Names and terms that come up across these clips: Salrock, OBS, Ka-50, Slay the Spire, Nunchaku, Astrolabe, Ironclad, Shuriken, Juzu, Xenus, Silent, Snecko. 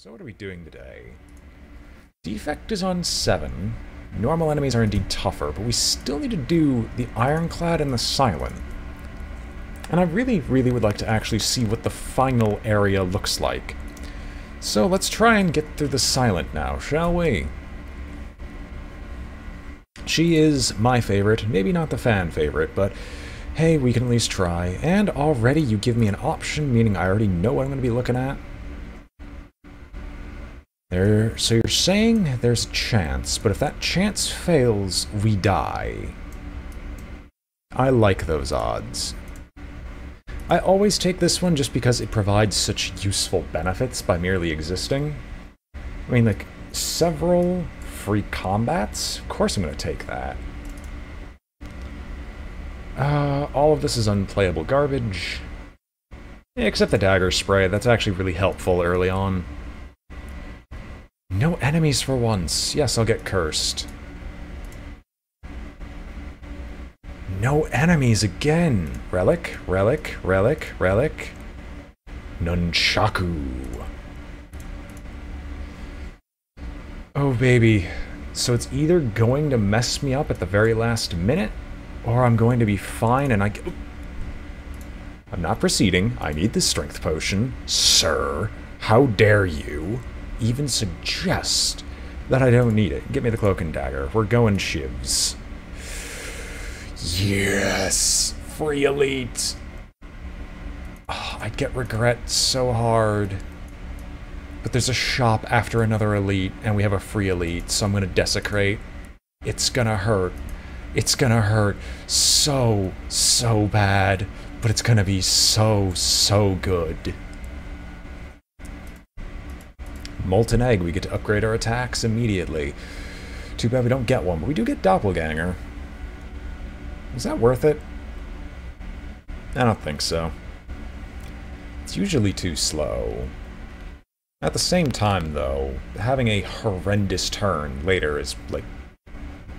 So what are we doing today? Defect is on 7. Normal enemies are indeed tougher, but we still need to do the Ironclad and the Silent. And I really, really would like to actually see what the final area looks like. So let's try and get through the Silent now, shall we? She is my favorite, maybe not the fan favorite, but hey, we can at least try. And already you give me an option, meaning I already know what I'm going to be looking at. There, so you're saying there's a chance, but if that chance fails, we die. I like those odds. I always take this one just because it provides such useful benefits by merely existing. I mean, like, several free combats? Of course I'm going to take that. All of this is unplayable garbage. Except the dagger spray, that's actually really helpful early on. No enemies for once. Yes, I'll get cursed. No enemies again. Relic, relic, relic, relic. Nunchaku. Oh, baby. So it's either going to mess me up at the very last minute, or I'm going to be fine and I get... I'm not proceeding. I need the strength potion. Sir, how dare you even suggest that I don't need it. Get me the cloak and dagger. We're going shivs. Yes! Free elite! Oh, I get regret so hard. But there's a shop after another elite, and we have a free elite, so I'm gonna desecrate. It's gonna hurt. It's gonna hurt so, so bad, but it's gonna be so, so good. Molten Egg, we get to upgrade our attacks immediately. Too bad we don't get one, but we do get Doppelganger. Is that worth it? I don't think so. It's usually too slow. At the same time, though, having a horrendous turn later is, like,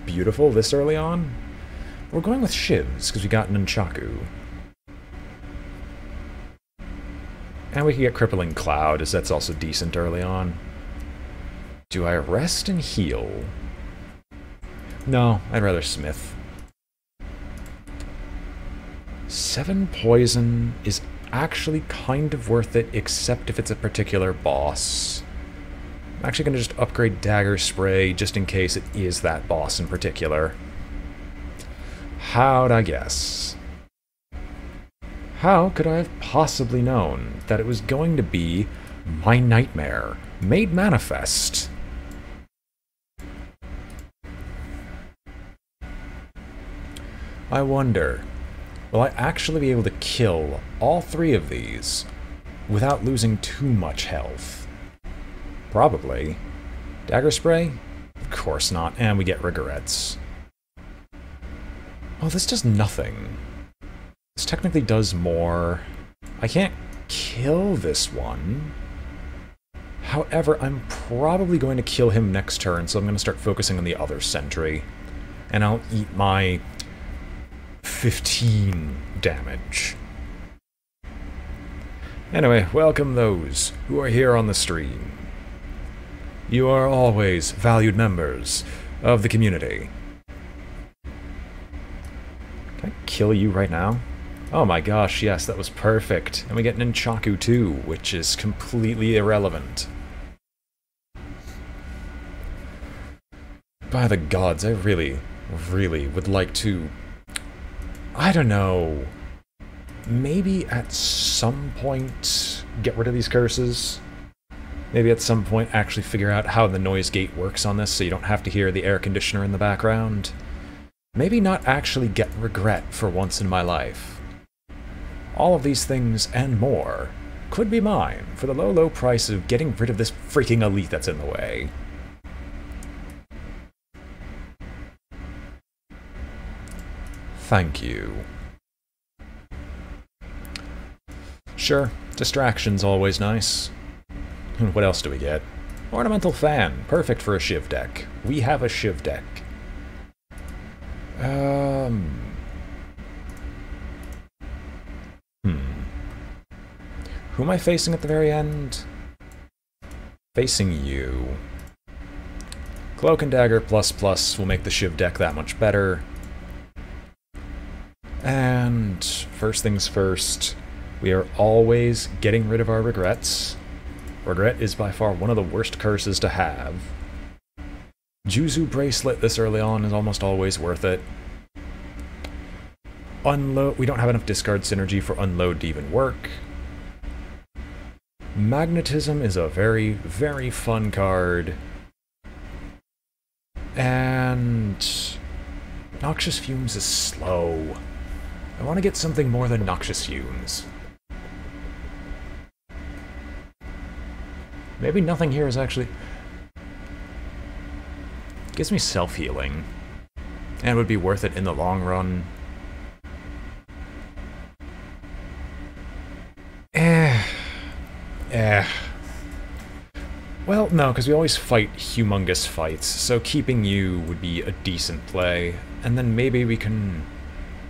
beautiful this early on. We're going with Shivs, because we got Nunchaku. And we can get Crippling Cloud, as that's also decent early on. Do I rest and heal? No, I'd rather Smith. 7 poison is actually kind of worth it, except if it's a particular boss. I'm actually going to just upgrade Dagger Spray, just in case it is that boss in particular. How'd I guess? How could I have possibly known that it was going to be my nightmare made manifest? I wonder, will I actually be able to kill all 3 of these without losing too much health? Probably. Dagger spray? Of course not, and we get regrets. Oh, this does nothing. This technically does more. I can't kill this one. However, I'm probably going to kill him next turn, so I'm going to start focusing on the other sentry. And I'll eat my 15 damage. Anyway, welcome those who are here on the stream. You are always valued members of the community. Can I kill you right now? Oh my gosh, yes, that was perfect. And we get Nunchaku too, which is completely irrelevant. By the gods, I really, really would like to... I don't know. Maybe at some point get rid of these curses? Maybe at some point actually figure out how the noise gate works on this so you don't have to hear the air conditioner in the background? Maybe not actually get regret for once in my life? All of these things and more could be mine for the low, low price of getting rid of this freaking elite that's in the way. Thank you. Sure, distraction's always nice. What else do we get? Ornamental fan, perfect for a Shiv deck. We have a Shiv deck. Who am I facing at the very end? facing you. Cloak and Dagger ++ will make the Shiv deck that much better. And first things first, we are always getting rid of our regrets. Regret is by far one of the worst curses to have. Juzu Bracelet this early on is almost always worth it. Unload, we don't have enough discard synergy for Unload to even work. Magnetism is a very, very fun card. And Noxious Fumes is slow. I want to get something more than Noxious Fumes. Maybe nothing here is actually... It gives me self-healing. And it would be worth it in the long run. Well, no, because we always fight humongous fights, so keeping you would be a decent play. And then maybe we can...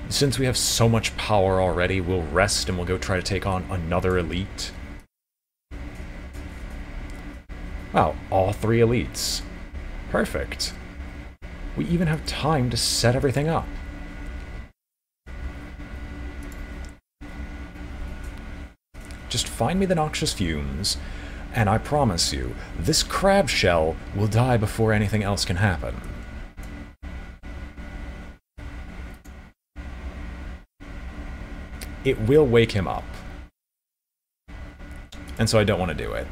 Since we have so much power already, we'll rest and we'll go try to take on another elite. Wow, all three elites. Perfect. We even have time to set everything up. Just find me the Noxious Fumes, and I promise you, this crab shell will die before anything else can happen. It will wake him up. And so I don't want to do it.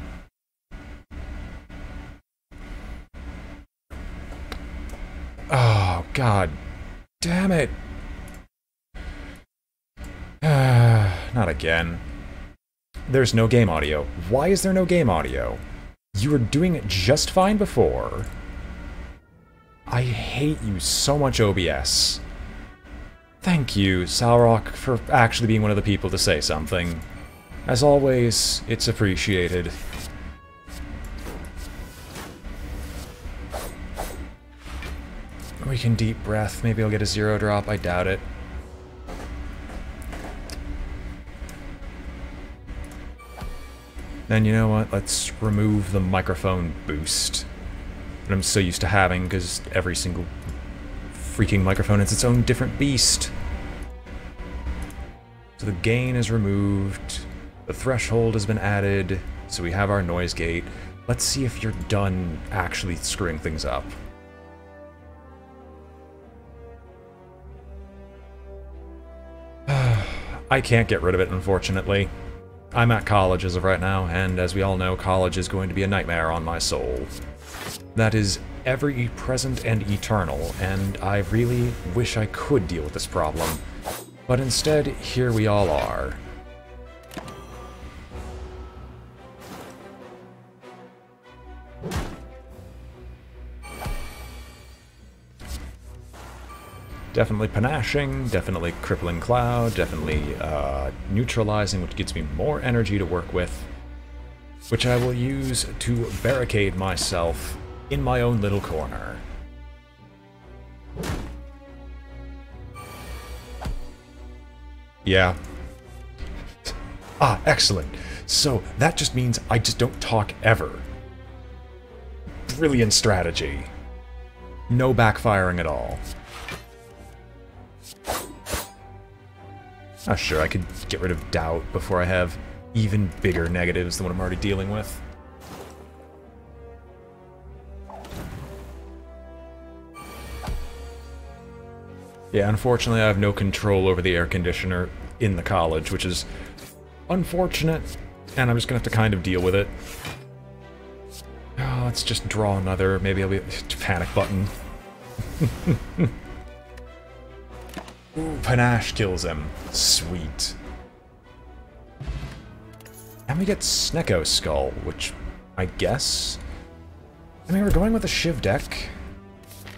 Oh, God damn it. Not again. There's no game audio. Why is there no game audio? You were doing it just fine before. I hate you so much, OBS. Thank you, Salrock, for actually being one of the people to say something. As always, it's appreciated. We can deep breath. Maybe I'll get a 0-drop. I doubt it. Then you know what? Let's remove the microphone boost that I'm so used to having, because every single freaking microphone is its own different beast. So the gain is removed, the threshold has been added, so we have our noise gate. Let's see if you're done actually screwing things up. I can't get rid of it, unfortunately. I'm at college as of right now, and as we all know, college is going to be a nightmare on my soul. That is every present and eternal, and I really wish I could deal with this problem. But instead, here we all are. Definitely panaching, definitely crippling cloud, definitely neutralizing, which gives me more energy to work with, which I will use to barricade myself in my own little corner. Yeah. Ah, excellent. So that just means I just don't talk ever. Brilliant strategy. No backfiring at all. Oh, sure, I could get rid of doubt before I have even bigger negatives than what I'm already dealing with. Yeah, unfortunately I have no control over the air conditioner in the college, which is unfortunate, and I'm just gonna have to kind of deal with it. Oh, let's just draw another, maybe I'll be... panic button. Ooh, Panache kills him. Sweet. And we get Snecko Skull, which I guess... I mean, we're going with a Shiv deck.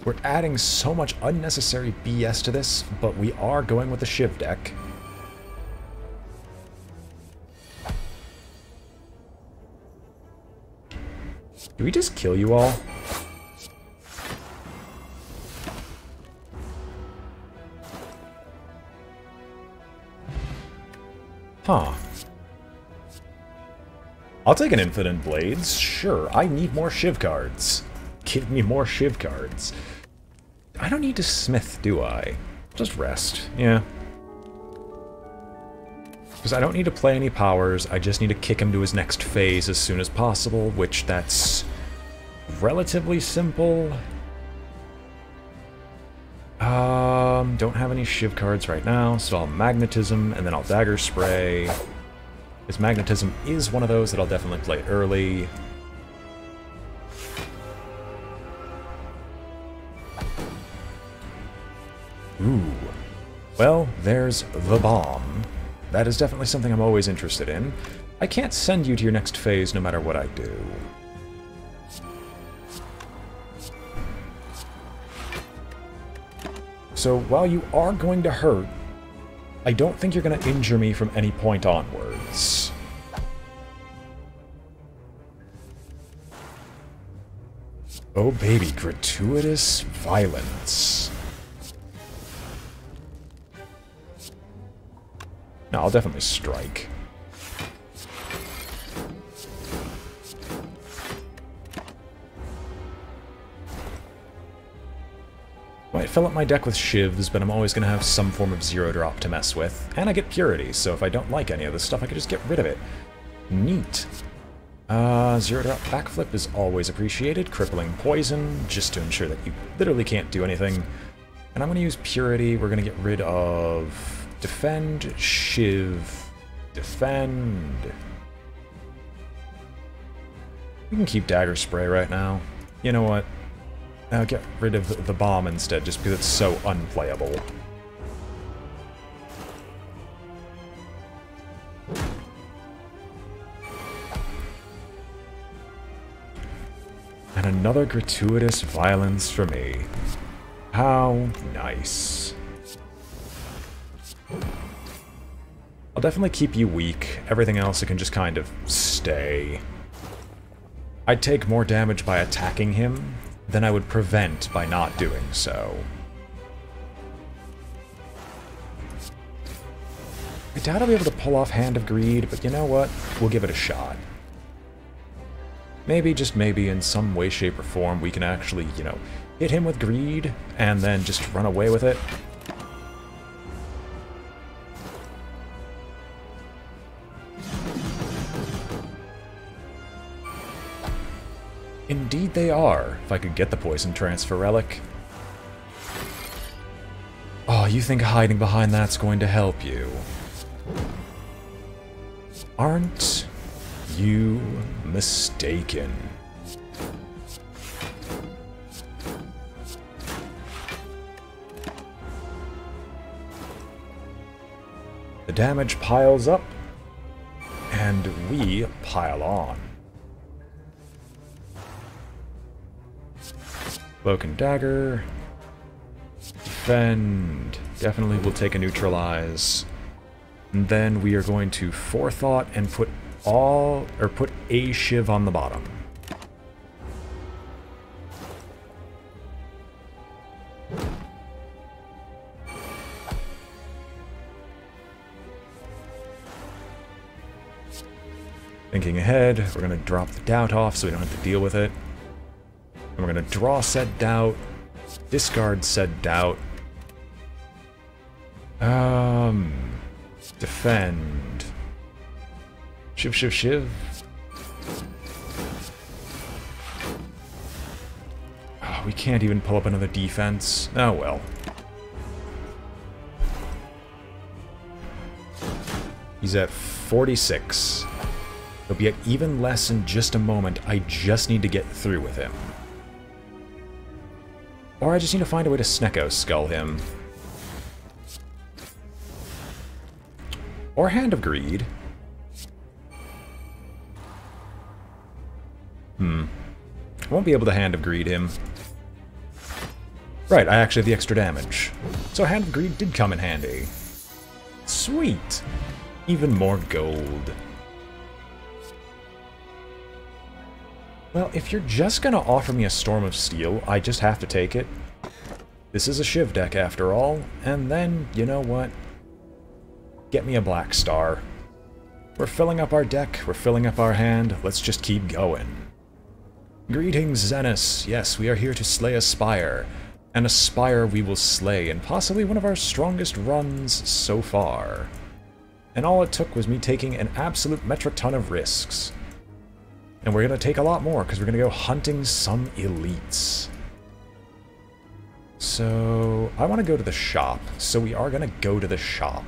We're adding so much unnecessary BS to this, but we are going with a Shiv deck. Do we just kill you all? Huh. I'll take an Infinite Blades, sure. I need more Shiv cards. Give me more Shiv cards. I don't need to smith, do I? Just rest, yeah. Because I don't need to play any powers, I just need to kick him to his next phase as soon as possible, which that's relatively simple. Don't have any Shiv cards right now, so I'll Magnetism, and then I'll Dagger Spray. Because Magnetism is one of those that I'll definitely play early. Ooh. Well, there's the bomb. That is definitely something I'm always interested in. I can't send you to your next phase no matter what I do. So while you are going to hurt, I don't think you're going to injure me from any point onwards. Oh baby, gratuitous violence. No, I'll definitely strike. Well, I fill up my deck with Shivs, but I'm always going to have some form of zero drop to mess with. And I get Purity, so if I don't like any of this stuff, I can just get rid of it. Neat. Zero drop backflip is always appreciated. Crippling Poison, just to ensure that you literally can't do anything. And I'm going to use Purity. We're going to get rid of... Defend, Shiv, defend. We can keep Dagger Spray right now. You know what? I'll get rid of the bomb instead, just because it's so unplayable. And another gratuitous violence for me. How nice. I'll definitely keep you weak. Everything else, it can just kind of stay. I'd take more damage by attacking him than I would prevent by not doing so. I doubt I'll be able to pull off Hand of Greed, but you know what? We'll give it a shot. Maybe, just maybe, in some way, shape, or form, we can actually, you know, hit him with Greed and then just run away with it. Indeed they are, if I could get the Poison Transfer Relic. Oh, you think hiding behind that's going to help you? Aren't you mistaken? The damage piles up, and we pile on. Cloak and Dagger. Defend. Definitely will take a Neutralize. And then we are going to Forethought and put all, or put a Shiv on the bottom. Thinking ahead, we're going to drop the Doubt off so we don't have to deal with it. And we're going to draw said Doubt, discard said Doubt, defend, Shiv, Shiv, Shiv. Oh, we can't even pull up another defense. Oh well. He's at 46. He'll be at even less in just a moment. I just need to get through with him. Or I just need to find a way to Snecko skull him. Or Hand of Greed. I won't be able to Hand of Greed him. Right, I actually have the extra damage. So Hand of Greed did come in handy. Sweet! Even more gold. Well, if you're just going to offer me a Storm of Steel, I just have to take it. This is a Shiv deck, after all. And then, you know what? Get me a Black Star. We're filling up our deck, we're filling up our hand, let's just keep going. Greetings, Xenus. Yes, we are here to slay a spire. And a spire we will slay in possibly one of our strongest runs so far. And all it took was me taking an absolute metric ton of risks. And we're going to take a lot more, because we're going to go hunting some elites. So, I want to go to the shop. So we are going to go to the shop.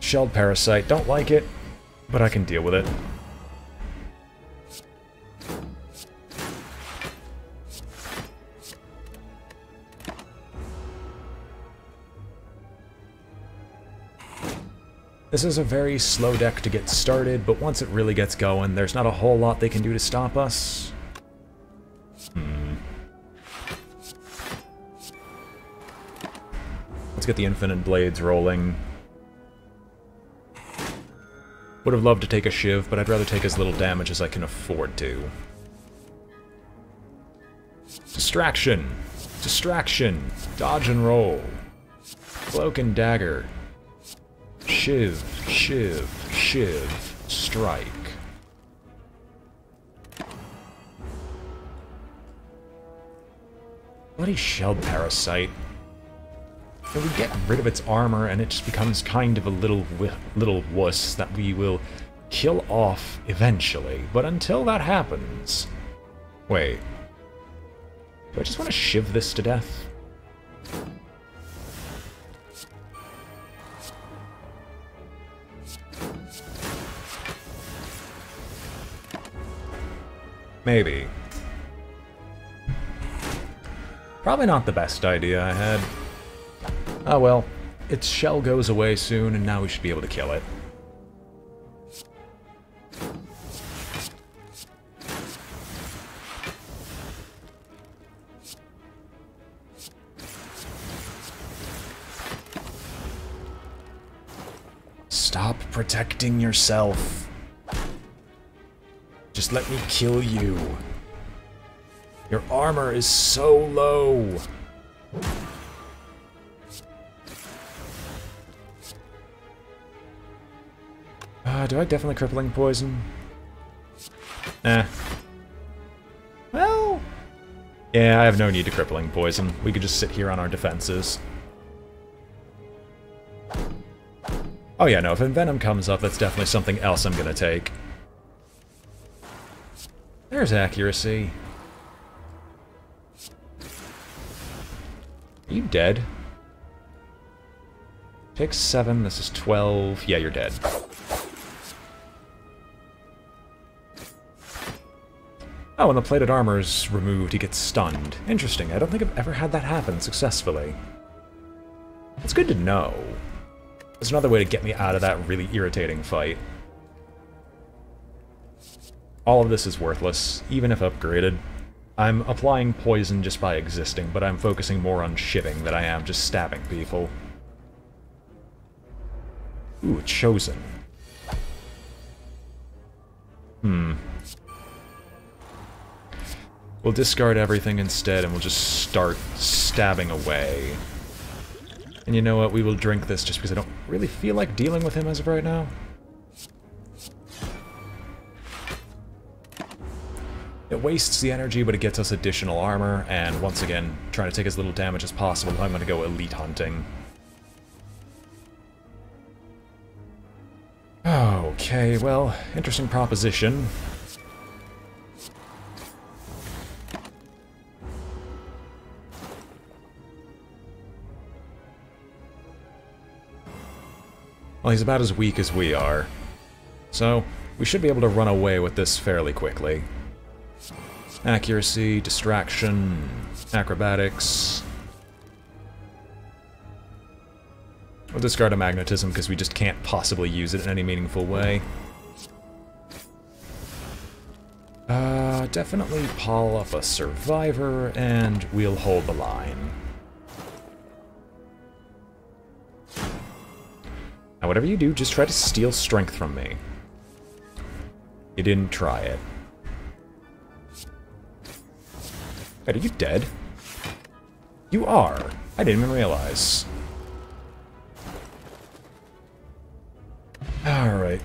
Shelled Parasite. Don't like it, but I can deal with it. This is a very slow deck to get started, but once it really gets going, there's not a whole lot they can do to stop us. Let's get the Infinite Blades rolling. Would have loved to take a Shiv, but I'd rather take as little damage as I can afford to. Distraction! Distraction! Dodge and roll. Cloak and dagger. Shiv, shiv, shiv, strike. Bloody Shelled Parasite. So we get rid of its armor and it just becomes kind of a little wuss that we will kill off eventually. But until that happens... Wait. Do I just want to shiv this to death? Maybe. Probably not the best idea I had. Oh well, its shell goes away soon, and now we should be able to kill it. Stop protecting yourself. Just let me kill you. Your armor is so low. Do I definitely crippling poison? Nah. Well... yeah, I have no need to crippling poison. We could just sit here on our defenses. Oh yeah, no, if Envenom comes up, that's definitely something else I'm gonna take. There's accuracy. Are you dead? Pick 7, this is 12. Yeah, you're dead. Oh, and the plated armor's removed, he gets stunned. Interesting, I don't think I've ever had that happen successfully. It's good to know. There's another way to get me out of that really irritating fight. All of this is worthless, even if upgraded. I'm applying poison just by existing, but I'm focusing more on shivving than I am just stabbing people. Ooh, Chosen. We'll discard everything instead, and we'll just start stabbing away. And you know what? We will drink this just because I don't really feel like dealing with him as of right now. It wastes the energy, but it gets us additional armor, and once again, trying to take as little damage as possible, I'm going to go elite hunting. Okay, well, interesting proposition. Well, he's about as weak as we are, so we should be able to run away with this fairly quickly. Accuracy, distraction, acrobatics. We'll discard a magnetism because we just can't possibly use it in any meaningful way. Definitely pile up a survivor and we'll hold the line. Now whatever you do, just try to steal strength from me. You didn't try it. Wait, are you dead? You are! I didn't even realize. Alright.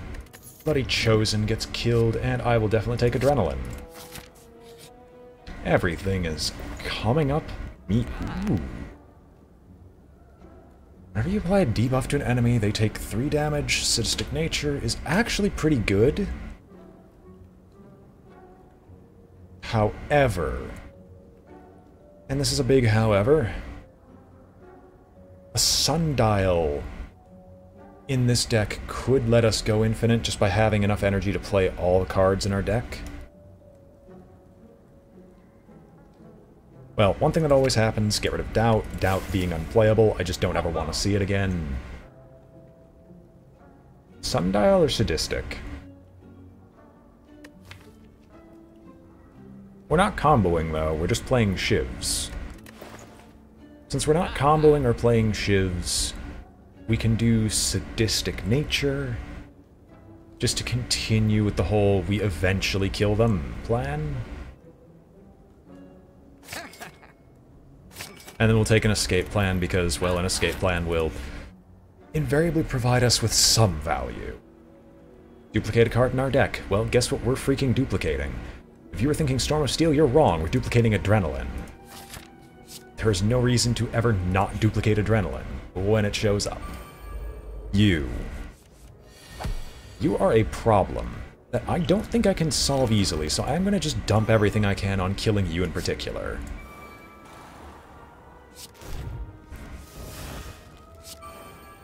Bloody Chosen gets killed, and I will definitely take adrenaline. Everything is coming up me. Ooh. Whenever you apply a debuff to an enemy, they take 3 damage. Sadistic Nature is actually pretty good. However, and this is a big however, a Sundial in this deck could let us go infinite just by having enough energy to play all the cards in our deck. Well, one thing that always happens, get rid of Doubt. Doubt being unplayable, I just don't ever want to see it again. Sundial or Sadistic? We're not comboing, though. We're just playing shivs. Since we're not comboing or playing shivs, we can do Sadistic Nature just to continue with the whole we eventually kill them plan. And then we'll take an escape plan because, well, an escape plan will invariably provide us with some value. Duplicate a card in our deck. Well, guess what we're freaking duplicating? If you were thinking Storm of Steel, you're wrong. We're duplicating Adrenaline. There is no reason to ever not duplicate Adrenaline when it shows up. You. You are a problem that I don't think I can solve easily, so I'm going to just dump everything I can on killing you in particular.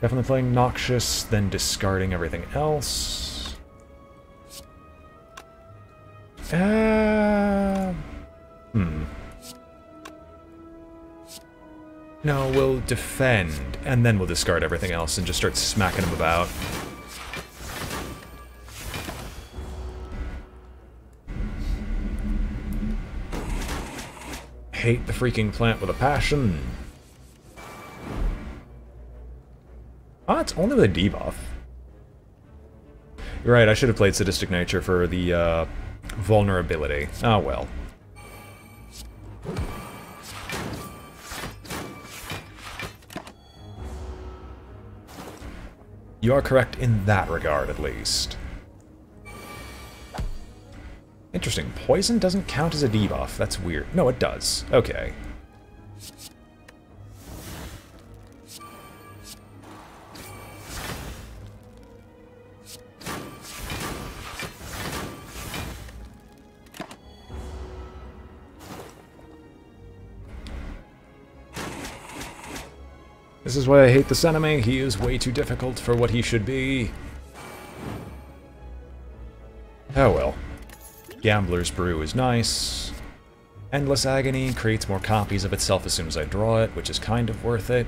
Definitely playing Noxious, then discarding everything else. No, we'll defend, and then we'll discard everything else and just start smacking them about. Hate the freaking plant with a passion. Ah, it's only with a debuff. You're right, I should have played Sadistic Nature for the vulnerability. Ah, well. You are correct in that regard, at least. Interesting. Poison doesn't count as a debuff. That's weird. No, it does. Okay. This is why I hate this enemy. He is way too difficult for what he should be. Oh well. Gambler's Brew is nice. Endless Agony creates more copies of itself as soon as I draw it, which is kind of worth it.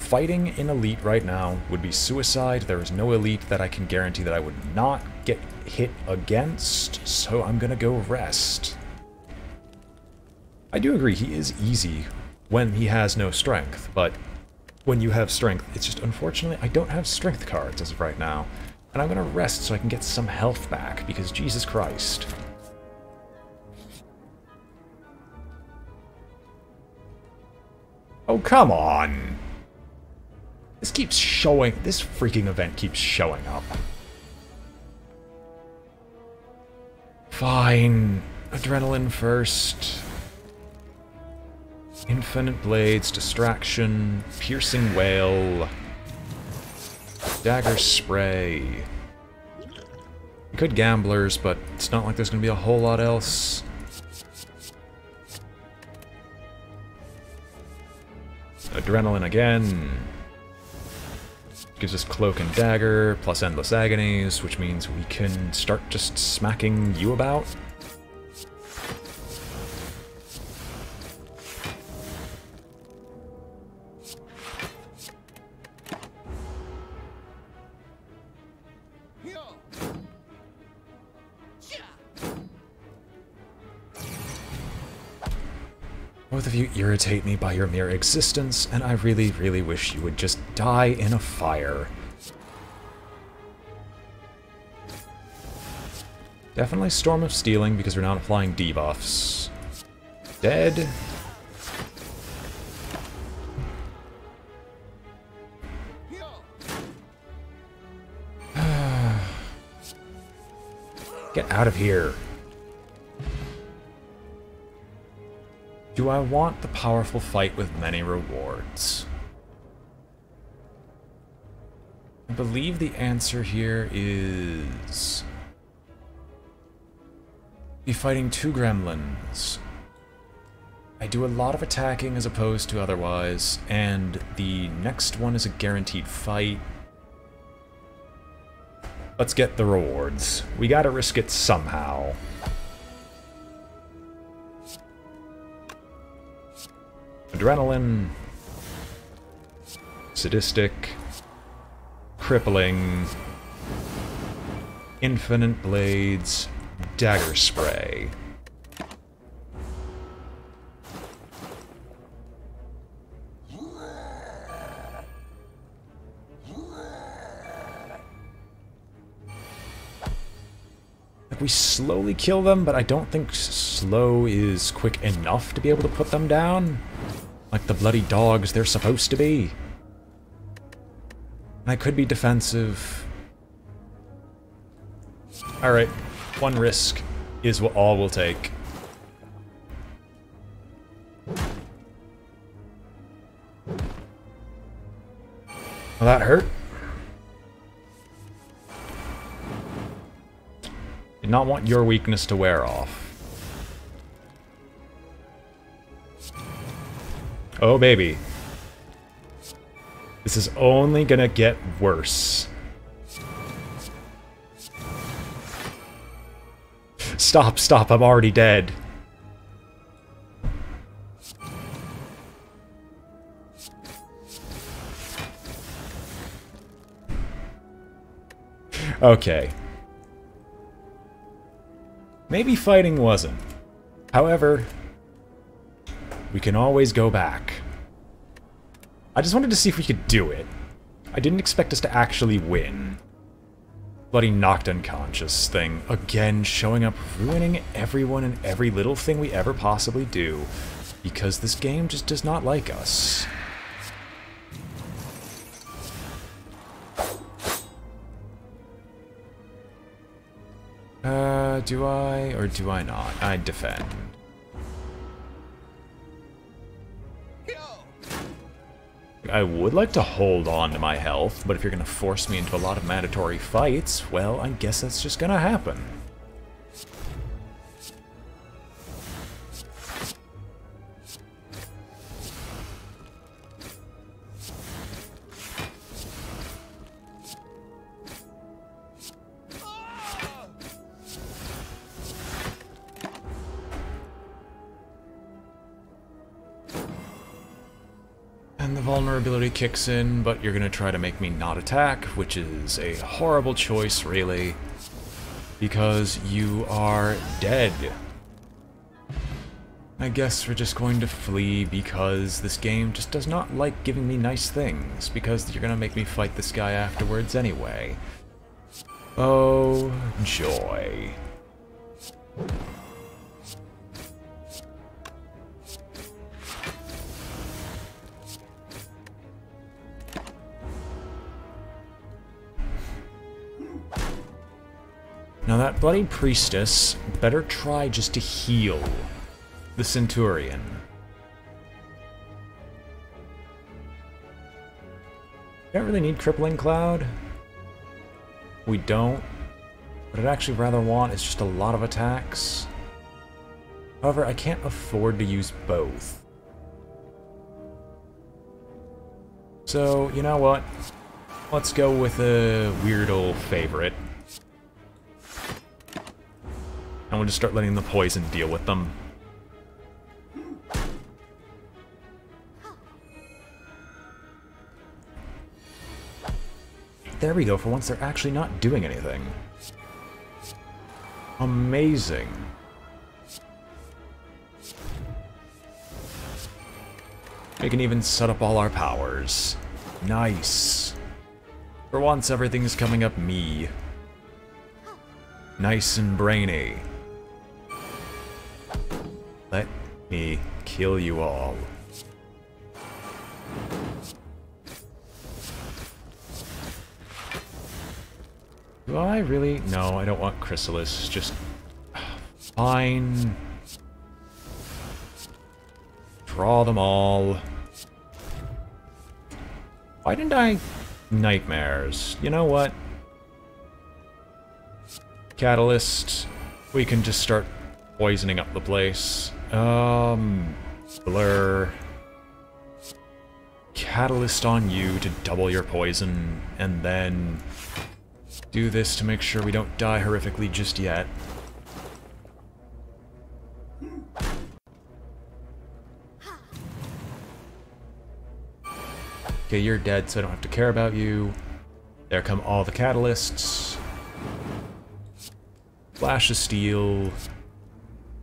Fighting in Elite right now would be suicide. There is no Elite that I can guarantee that I would not get hit against, so I'm gonna go rest. I do agree, he is easy when he has no strength, but when you have strength, it's just unfortunately I don't have strength cards as of right now, and I'm gonna rest so I can get some health back, because Jesus Christ. Oh, come on! This keeps showing, this freaking event keeps showing up. Fine. Adrenaline first. Infinite Blades, Distraction, Piercing Wail, Dagger Spray. We could Gamblers, but it's not like there's going to be a whole lot else. Adrenaline again. Gives us Cloak and Dagger, plus Endless Agonies, which means we can start just smacking you about. Both of you irritate me by your mere existence, and I really, really wish you would just die in a fire. Definitely Storm of Stealing, because we're not applying debuffs. Dead. Get out of here. Do I want the powerful fight with many rewards? I believe the answer here is... be fighting two gremlins. I do a lot of attacking as opposed to otherwise, and the next one is a guaranteed fight. Let's get the rewards. We gotta risk it somehow. Adrenaline. Sadistic. Crippling. Infinite Blades. Dagger Spray. We slowly kill them, but I don't think slow is quick enough to be able to put them down. Like the bloody dogs they're supposed to be. And I could be defensive. Alright, one risk is all we'll take. Will that hurt? Not want your weakness to wear off. Oh baby. This is only gonna get worse. Stop, stop, I'm already dead. Okay. Maybe fighting wasn't. However, we can always go back. I just wanted to see if we could do it. I didn't expect us to actually win. Bloody knocked unconscious thing. Again, showing up, ruining everyone and every little thing we ever possibly do. Because this game just does not like us. Do I or do I not? I defend. I would like to hold on to my health, but if you're gonna force me into a lot of mandatory fights, well, I guess that's just gonna happen. Vulnerability kicks in, but you're gonna try to make me not attack, which is a horrible choice, really, because you are dead. I guess we're just going to flee because this game just does not like giving me nice things, because you're gonna make me fight this guy afterwards anyway. Oh, joy. Now that bloody priestess better try just to heal the centurion. We don't really need Crippling Cloud. We don't. What I'd actually rather want is just a lot of attacks. However, I can't afford to use both. So, you know what? Let's go with a weird old favorite. And we'll just start letting the poison deal with them. There we go, for once they're actually not doing anything. Amazing. We can even set up all our powers. Nice. For once, everything's coming up me. Nice and brainy. Let me kill you all. Do I really? No, I don't want Chrysalis. Just... fine. Draw them all. Why didn't I... Nightmares. You know what? Catalyst. We can just start poisoning up the place. Blur. Catalyst on you to double your poison, and then do this to make sure we don't die horrifically just yet. Okay, you're dead, so I don't have to care about you. There come all the catalysts. Flash of steel.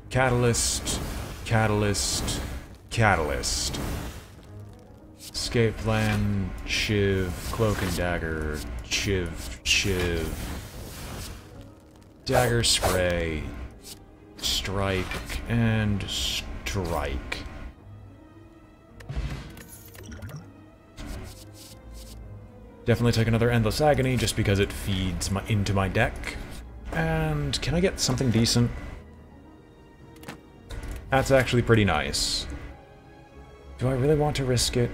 Catalyst. Catalyst. Catalyst. Escape plan. Shiv. Cloak and dagger. Shiv. Shiv. Dagger spray. Strike. And strike. Definitely take another Endless Agony just because it feeds into my deck. And can I get something decent? That's actually pretty nice. Do I really want to risk it?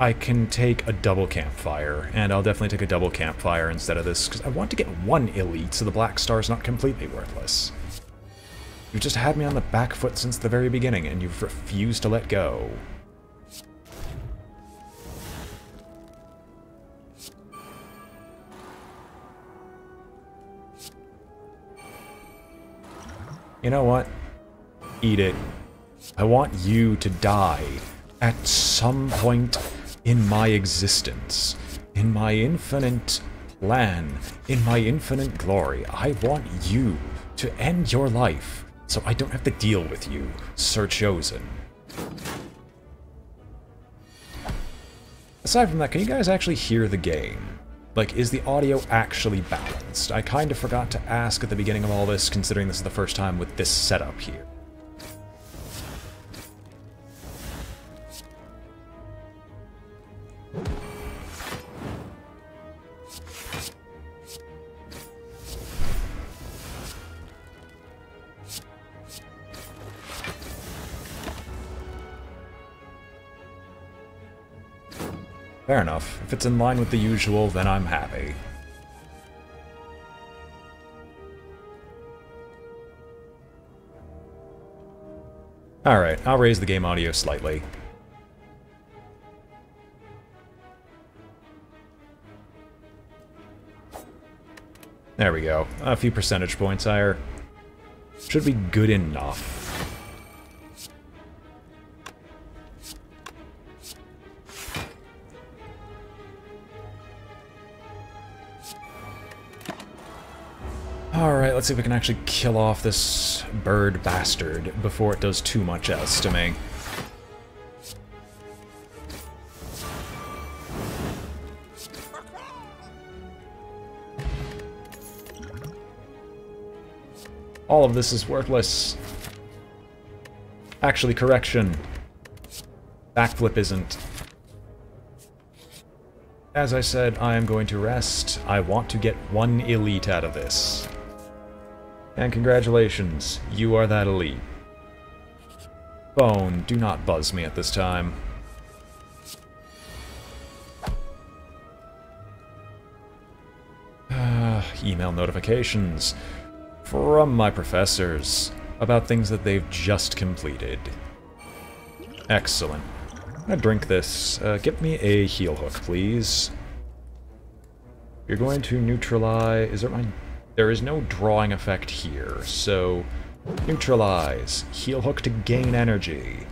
I can take a double campfire, and I'll definitely take a double campfire instead of this, because I want to get one elite so the Black Star's not completely worthless. You've just had me on the back foot since the very beginning, and you've refused to let go. You know what? Eat it. I want you to die at some point in my existence. In my infinite plan. In my infinite glory. I want you to end your life so I don't have to deal with you, Sir Chosen. Aside from that, can you guys actually hear the game? Like, is the audio actually balanced? I kind of forgot to ask at the beginning of all this, considering this is the first time with this setup here. Fair enough. If it's in line with the usual, then I'm happy. Alright, I'll raise the game audio slightly. There we go. A few percentage points higher. Should be good enough. Alright, let's see if we can actually kill off this bird bastard before it does too much else to me. All of this is worthless. Actually, correction. Backflip isn't. As I said, I am going to rest. I want to get one elite out of this. And congratulations, you are that elite. Phone, do not buzz me at this time. Email notifications from my professors about things that they've just completed. Excellent. I'm gonna drink this. Get me a heal hook, please. You're going to neutralize... Is there my... There is no drawing effect here, so neutralize, heal hook to gain energy.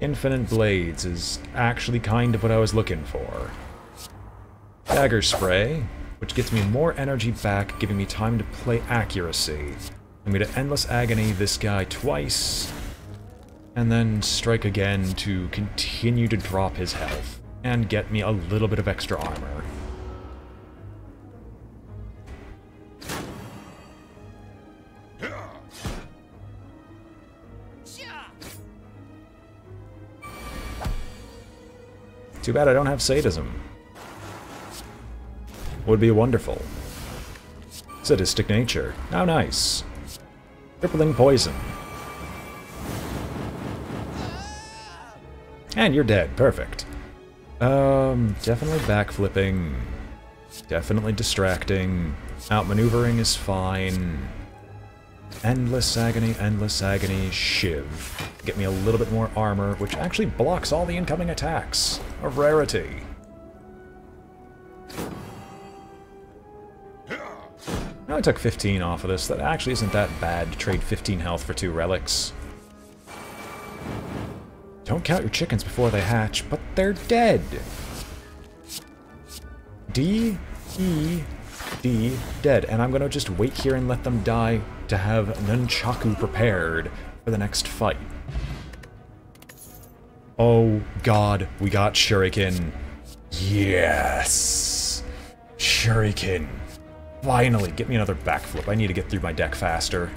Infinite blades is actually kind of what I was looking for. Dagger spray, which gets me more energy back, giving me time to play accuracy. I'm going to endless agony this guy twice, and then strike again to continue to drop his health and get me a little bit of extra armor. Too bad I don't have sadism. Would be wonderful. Sadistic nature. How nice. Crippling poison. And you're dead. Perfect. Definitely backflipping. Definitely distracting. Outmaneuvering is fine. Endless agony, endless agony. Shiv. Get me a little bit more armor, which actually blocks all the incoming attacks. A rarity. Now I took 15 off of this. That actually isn't that bad to trade 15 health for 2 relics. Don't count your chickens before they hatch, but they're dead. D, dead. And I'm gonna just wait here and let them die to have nunchaku prepared for the next fight. Oh god, we got shuriken. Yes! Shuriken. Finally, get me another backflip. I need to get through my deck faster.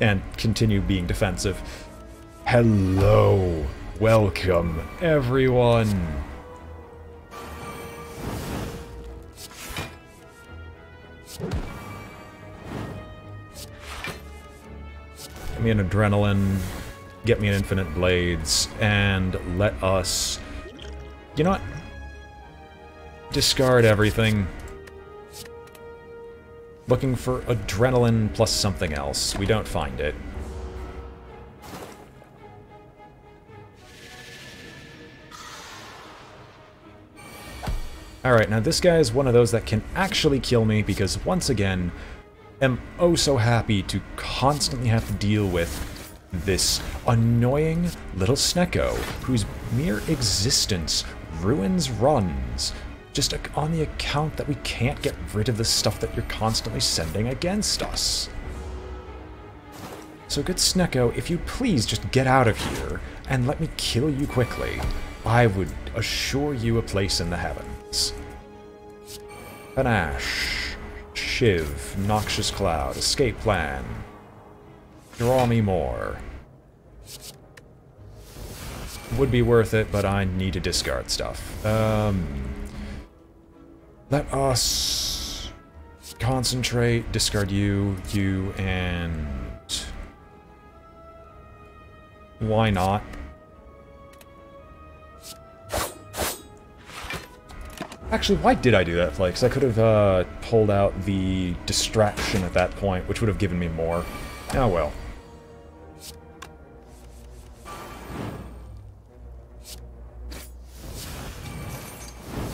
And continue being defensive. Hello. Welcome, everyone. Get me an adrenaline. Get me an infinite blades. And let us... You know what? Discard everything. Looking for adrenaline plus something else. We don't find it. Alright, now this guy is one of those that can actually kill me because, once again, I'm oh so happy to constantly have to deal with this annoying little Snecko whose mere existence ruins runs. Just on the account that we can't get rid of the stuff that you're constantly sending against us. So good Snecko, if you please just get out of here and let me kill you quickly. I would assure you a place in the heavens. Panache. Shiv. Noxious Cloud. Escape plan. Draw me more. Would be worth it, but I need to discard stuff. Let us concentrate, discard you, and... Why not? Actually, why did I do that play? Because I could have pulled out the distraction at that point, which would have given me more. Oh well.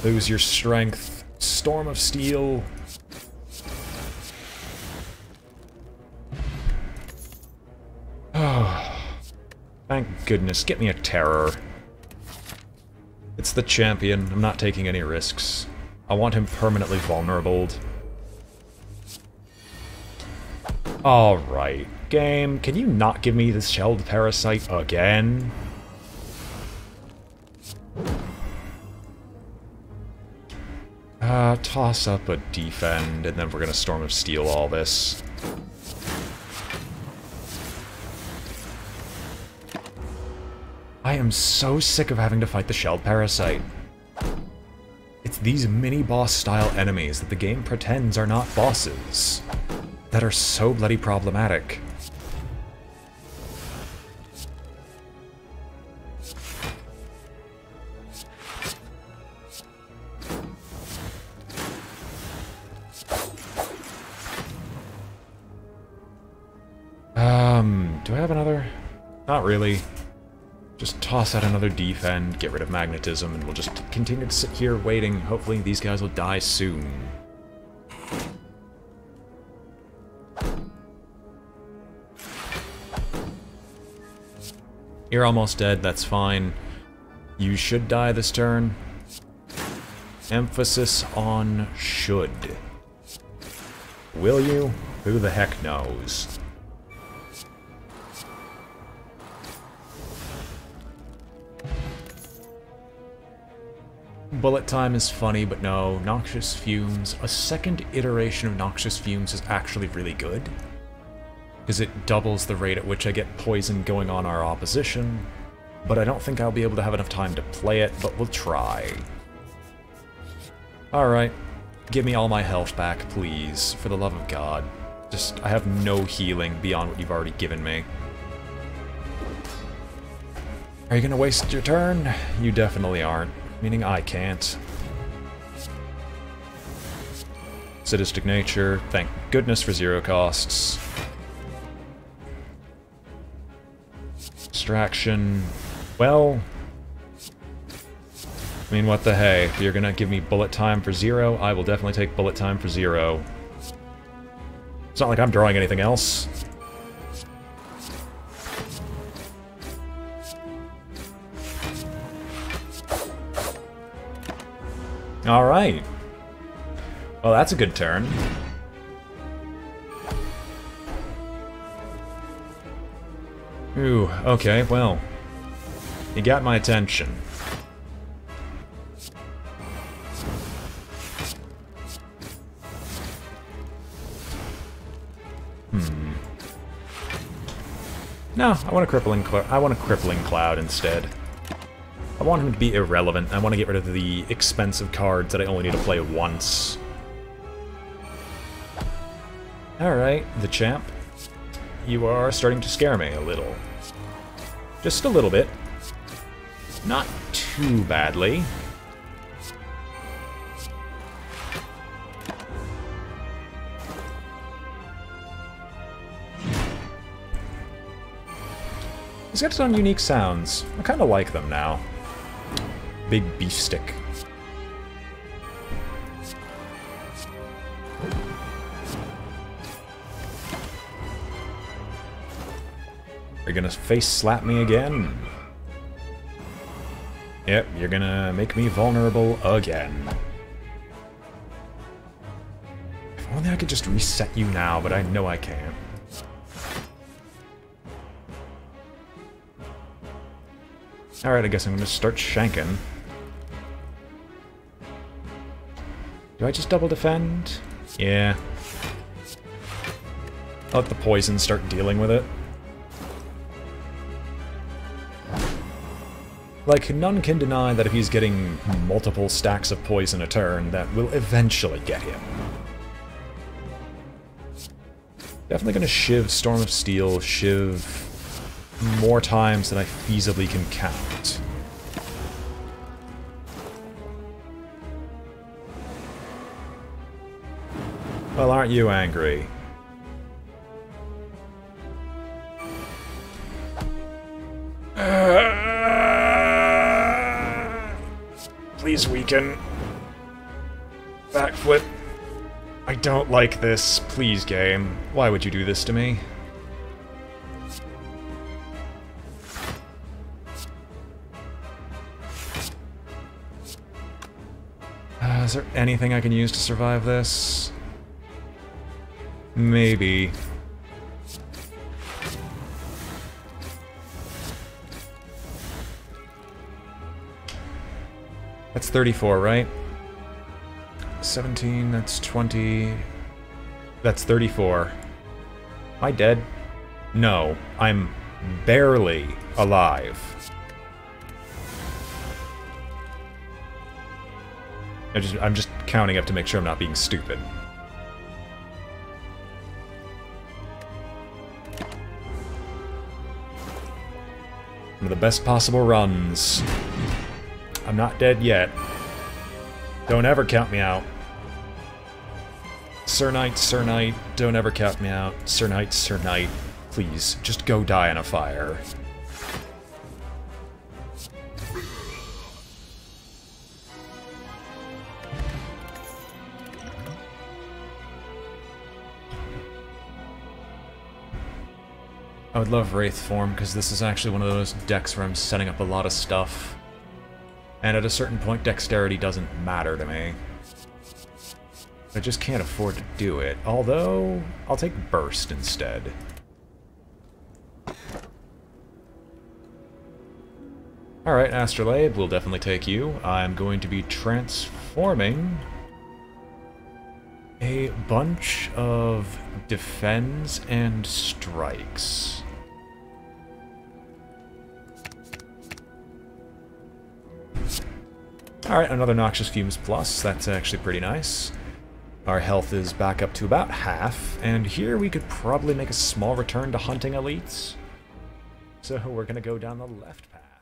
Lose your strength. Storm of Steel. Oh, thank goodness. Get me a terror. It's the champion. I'm not taking any risks. I want him permanently vulnerabled. Alright. Game, can you not give me this shelled parasite again? Toss up a defend, and then we're gonna Storm of Steel all this. I am so sick of having to fight the shelled parasite. It's these mini-boss-style enemies that the game pretends are not bosses that are so bloody problematic. Do I have another? Not really. Just toss out another defend, get rid of magnetism, and we'll just continue to sit here waiting. Hopefully these guys will die soon. You're almost dead, that's fine. You should die this turn. Emphasis on should. Will you? Who the heck knows? Bullet time is funny, but no. Noxious Fumes. A second iteration of Noxious Fumes is actually really good. Because it doubles the rate at which I get poison going on our opposition. But I don't think I'll be able to have enough time to play it, but we'll try. Alright. Give me all my health back, please. For the love of God. Just, I have no healing beyond what you've already given me. Are you gonna waste your turn? You definitely aren't. Meaning I can't. Sadistic nature. Thank goodness for zero costs. Distraction. Well... I mean, what the hey? If you're gonna give me bullet time for zero, I will definitely take bullet time for zero. It's not like I'm drawing anything else. Alright. Well, that's a good turn. Ooh, okay, well. You got my attention. No, I want a crippling cloud instead. I want him to be irrelevant. I want to get rid of the expensive cards that I only need to play once. Alright, the champ. You are starting to scare me a little. Just a little bit. Not too badly. He's got his own unique sounds. I kind of like them now. Big beef stick. Are you gonna face slap me again? Yep, you're gonna make me vulnerable again. If only I could just reset you now, but I know I can't. Alright, I guess I'm gonna start shanking. Do I just double defend? Yeah. I'll let the poison start dealing with it. Like, none can deny that if he's getting multiple stacks of poison a turn, that will eventually get him. Definitely gonna shiv Storm of Steel, shiv... more times than I feasibly can count. Well, aren't you angry? Please weaken. Backflip. I don't like this. Please, game. Why would you do this to me? Is there anything I can use to survive this? Maybe. That's 34, right? 17, that's 20... That's 34. Am I dead? No, I'm barely alive. I'm just counting up to make sure I'm not being stupid. One of the best possible runs. I'm not dead yet. Don't ever count me out. Sir Knight, don't ever count me out. Sir Knight, please, just go die in a fire. I would love Wraith Form, because this is actually one of those decks where I'm setting up a lot of stuff. And at a certain point, dexterity doesn't matter to me. I just can't afford to do it, although I'll take Burst instead. Alright, Astrolabe, we'll definitely take you. I'm going to be transforming a bunch of defends and strikes. Alright, another Noxious Fumes Plus. That's actually pretty nice. Our health is back up to about half, and here we could probably make a small return to hunting elites. So we're gonna go down the left path.